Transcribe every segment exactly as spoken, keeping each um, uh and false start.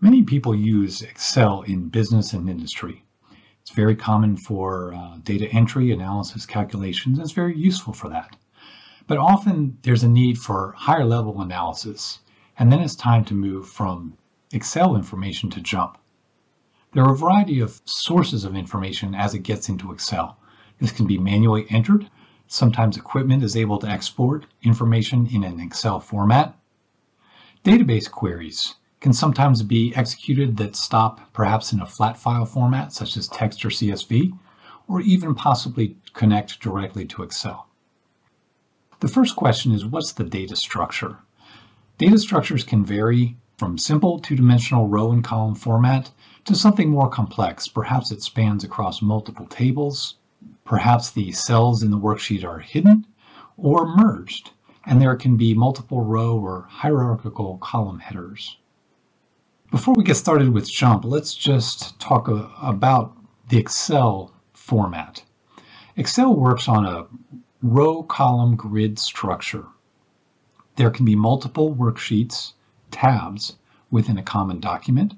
Many people use Excel in business and industry. It's very common for uh, data entry, analysis, calculations. It's very useful for that. But often there's a need for higher level analysis, and then it's time to move from Excel information to JUMP. There are a variety of sources of information as it gets into Excel. This can be manually entered. Sometimes equipment is able to export information in an Excel format. Database queries can sometimes be executed that stop perhaps in a flat file format, such as text or C S V, or even possibly connect directly to Excel. The first question is, what's the data structure? Data structures can vary from simple two-dimensional row and column format to something more complex. Perhaps it spans across multiple tables, perhaps the cells in the worksheet are hidden or merged, and there can be multiple row or hierarchical column headers. Before we get started with JUMP, let's just talk a, about the Excel format. Excel works on a row, column, grid structure. There can be multiple worksheets, tabs within a common document.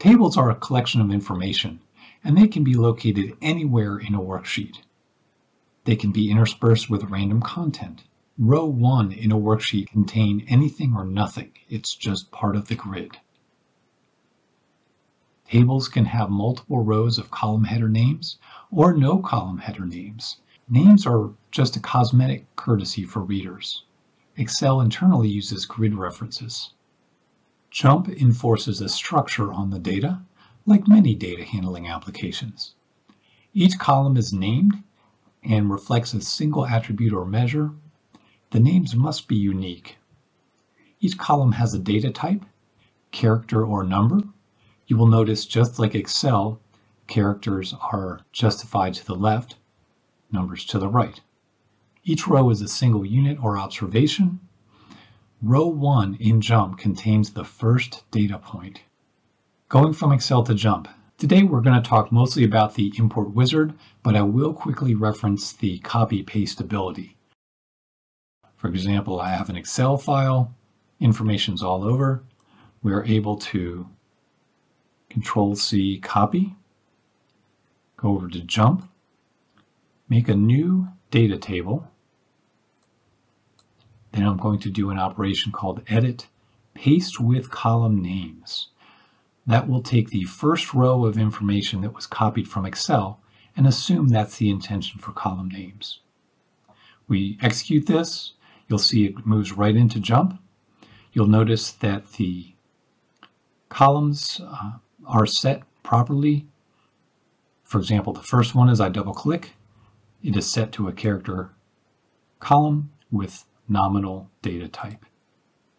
Tables are a collection of information, and they can be located anywhere in a worksheet. They can be interspersed with random content. Row one in a worksheet contain anything or nothing. It's just part of the grid. Tables can have multiple rows of column header names or no column header names. Names are just a cosmetic courtesy for readers. Excel internally uses grid references. JUMP enforces a structure on the data, like many data handling applications. Each column is named and reflects a single attribute or measure. The names must be unique. Each column has a data type, character or number. You will notice, just like Excel, characters are justified to the left, numbers to the right. Each row is a single unit or observation. Row one in JUMP contains the first data point. Going from Excel to JUMP. Today we're going to talk mostly about the import wizard, but I will quickly reference the copy-paste ability. For example, I have an Excel file, information's all over. We're able to Control C, copy, go over to JUMP, make a new data table. Then I'm going to do an operation called edit, paste with column names. That will take the first row of information that was copied from Excel and assume that's the intention for column names. We execute this. You'll see it moves right into JUMP. You'll notice that the columns uh, are set properly. For example, the first one, as I double click, it is set to a character column with nominal data type,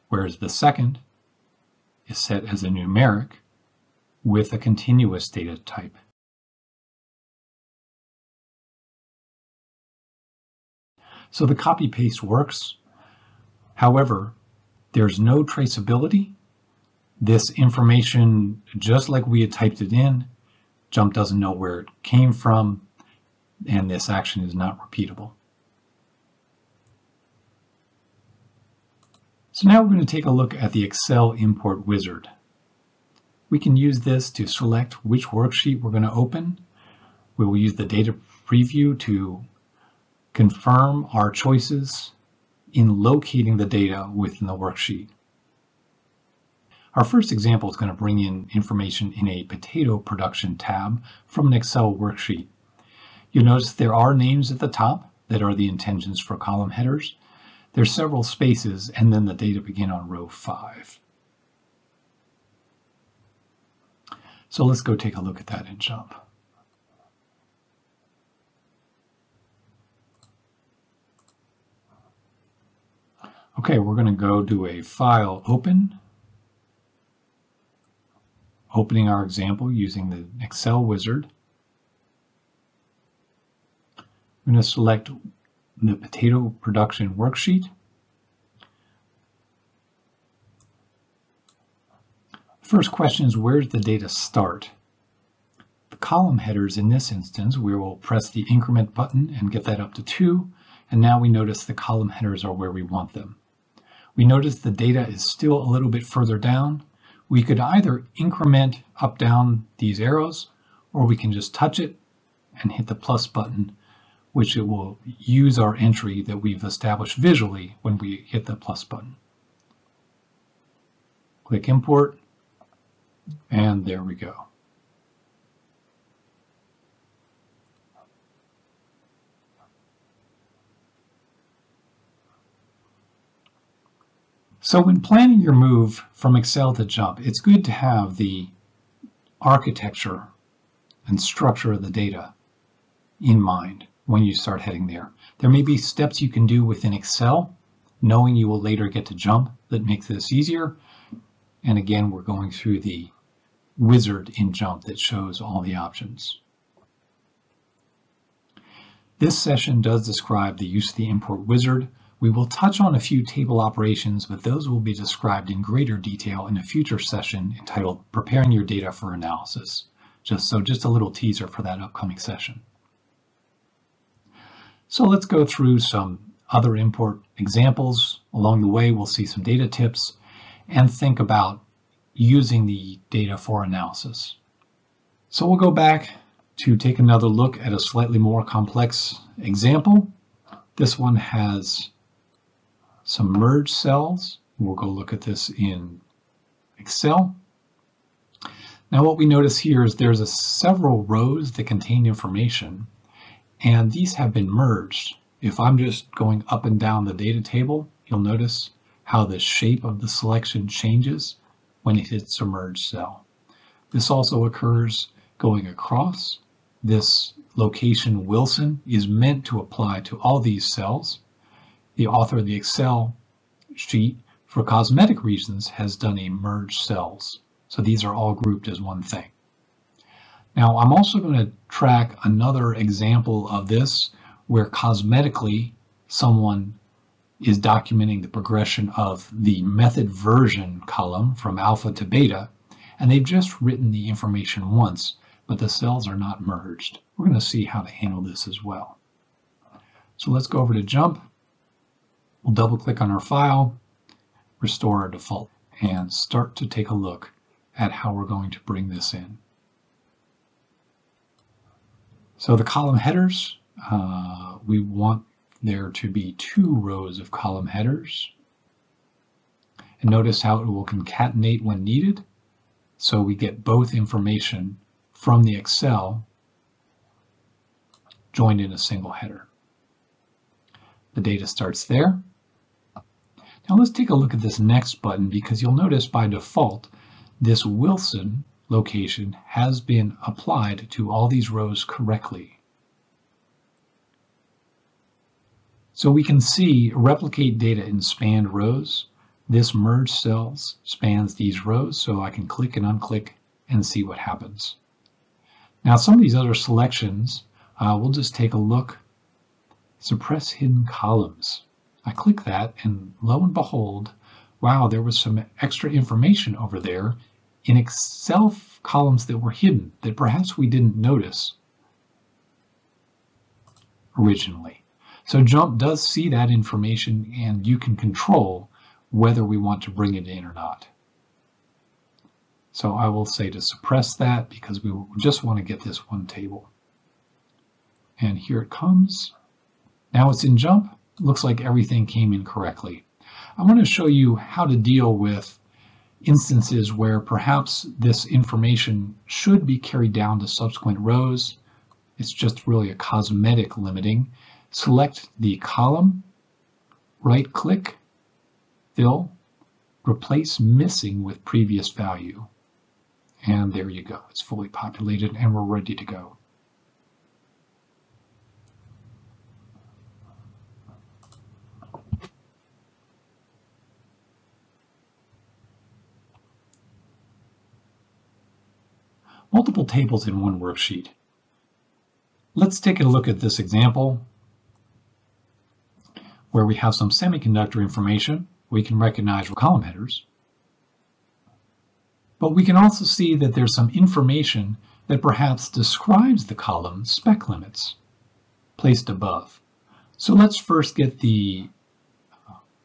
whereas the second is set as a numeric with a continuous data type. So the copy-paste works. However, there's no traceability. This information, just like we had typed it in, JUMP doesn't know where it came from, and this action is not repeatable. So now we're going to take a look at the Excel import wizard. We can use this to select which worksheet we're going to open. We will use the data preview to confirm our choices in locating the data within the worksheet. Our first example is going to bring in information in a potato production tab from an Excel worksheet. You'll notice there are names at the top that are the intentions for column headers. There's several spaces, and then the data begin on row five. So let's go take a look at that in JUMP. Okay, we're going to go do a file open. Opening our example using the Excel wizard. I'm going to select the potato production worksheet. First question is, where's the data start? The column headers in this instance, we will press the increment button and get that up to two. And now we notice the column headers are where we want them. We notice the data is still a little bit further down. we could either increment up down these arrows, or we can just touch it and hit the plus button, which it will use our entry that we've established visually when we hit the plus button. Click import, and there we go. So when planning your move from Excel to Jump, it's good to have the architecture and structure of the data in mind when you start heading there. There may be steps you can do within Excel, knowing you will later get to Jump, that makes this easier. And again, we're going through the wizard in Jump that shows all the options. This session does describe the use of the import wizard. We will touch on a few table operations, but those will be described in greater detail in a future session entitled Preparing Your Data for Analysis. Just so just a little teaser for that upcoming session. So let's go through some other import examples. Along the way, we'll see some data tips and think about using the data for analysis. So we'll go back to take another look at a slightly more complex example. This one has some merge cells. We'll go look at this in Excel. Now what we notice here is there's a several rows that contain information, and these have been merged. If I'm just going up and down the data table, you'll notice how the shape of the selection changes when it hits a merge cell. This also occurs going across. This location Wilson is meant to apply to all these cells. The author of the Excel sheet, for cosmetic reasons, has done a merge cells. So these are all grouped as one thing. Now I'm also going to track another example of this where cosmetically someone is documenting the progression of the method version column from alpha to beta, and they've just written the information once, but the cells are not merged. We're going to see how to handle this as well. So let's go over to Jump. We'll double click on our file, restore our default, and start to take a look at how we're going to bring this in. So the column headers, uh, we want there to be two rows of column headers. And notice how it will concatenate when needed. So we get both information from the Excel joined in a single header. The data starts there. Now let's take a look at this next button, because you'll notice by default, this Wilson location has been applied to all these rows correctly. So we can see replicate data in spanned rows. This merge cells spans these rows, so I can click and unclick and see what happens. Now some of these other selections, uh, we'll just take a look. Suppress hidden columns. I click that, and lo and behold, wow, there was some extra information over there in Excel columns that were hidden that perhaps we didn't notice originally. So Jump does see that information, and you can control whether we want to bring it in or not. So I will say to suppress that, because we just want to get this one table. And here it comes. Now it's in Jump. Looks like everything came in correctly. I want to show you how to deal with instances where perhaps this information should be carried down to subsequent rows. It's just really a cosmetic limiting. Select the column, right-click, fill, replace missing with previous value. And there you go. It's fully populated, and we're ready to go. Multiple tables in one worksheet. Let's take a look at this example where we have some semiconductor information. We can recognize column headers, but we can also see that there's some information that perhaps describes the column spec limits placed above. So let's first get the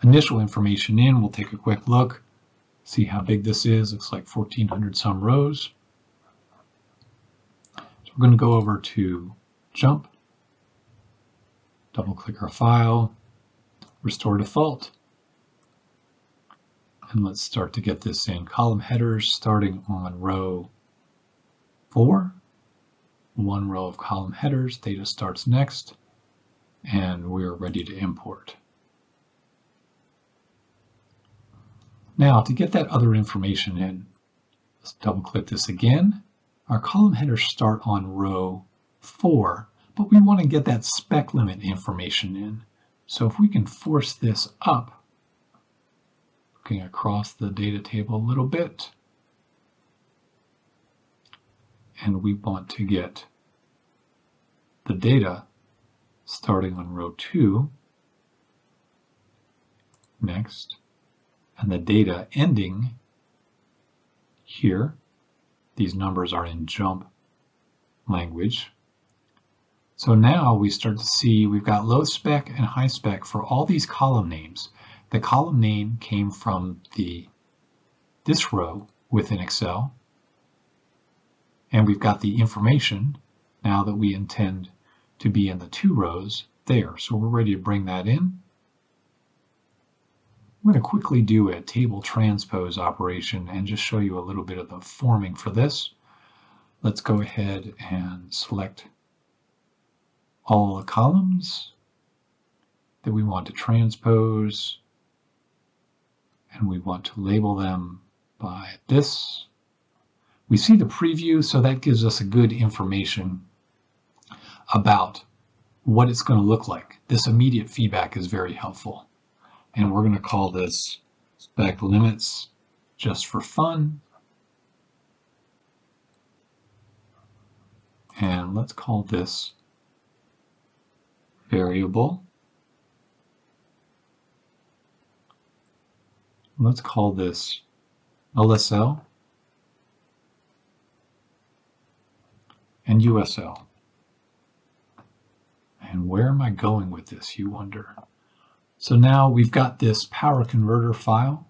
initial information in. We'll take a quick look. See how big this is. Looks like fourteen hundred some rows. So we're going to go over to jump, double click our file, restore default, and let's start to get this in. Column headers starting on row four. One row of column headers, data starts next, and we're ready to import. Now to get that other information in, let's double click this again. Our column headers start on row four, but we want to get that spec limit information in. So if we can force this up, looking across the data table a little bit, and we want to get the data starting on row two, next, and the data ending here. These numbers are in jump language. So now we start to see we've got low spec and high spec for all these column names. The column name came from the this row within Excel. And we've got the information now that we intend to be in the two rows there. So we're ready to bring that in. I'm going to quickly do a table transpose operation and just show you a little bit of the forming for this. Let's go ahead and select all the columns that we want to transpose, and we want to label them by this. We see the preview, so that gives us a good information about what it's going to look like. This immediate feedback is very helpful. And we're going to call this spec limits just for fun. And let's call this variable. Let's call this L S L and U S L. And where am I going with this, you wonder? So now we've got this power converter file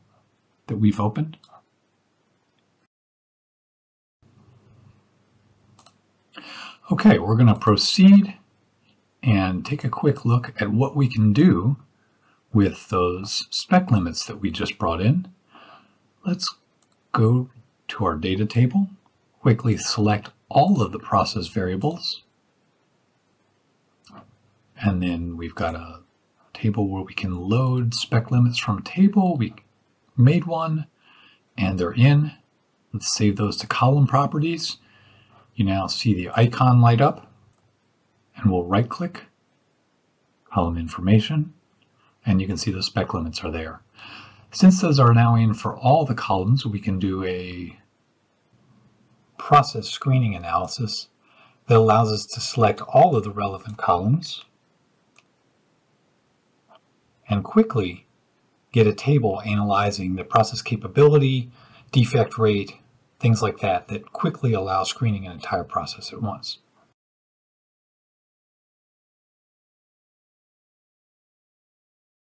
that we've opened. Okay, we're going to proceed and take a quick look at what we can do with those spec limits that we just brought in. Let's go to our data table, quickly select all of the process variables, and then we've got a table where we can load spec limits from a table. We made one and they're in. Let's save those to column properties. You now see the icon light up, and we'll right click, column information, and you can see the spec limits are there. Since those are now in for all the columns, we can do a process screening analysis that allows us to select all of the relevant columns and quickly get a table analyzing the process capability, defect rate, things like that, that quickly allow screening an entire process at once.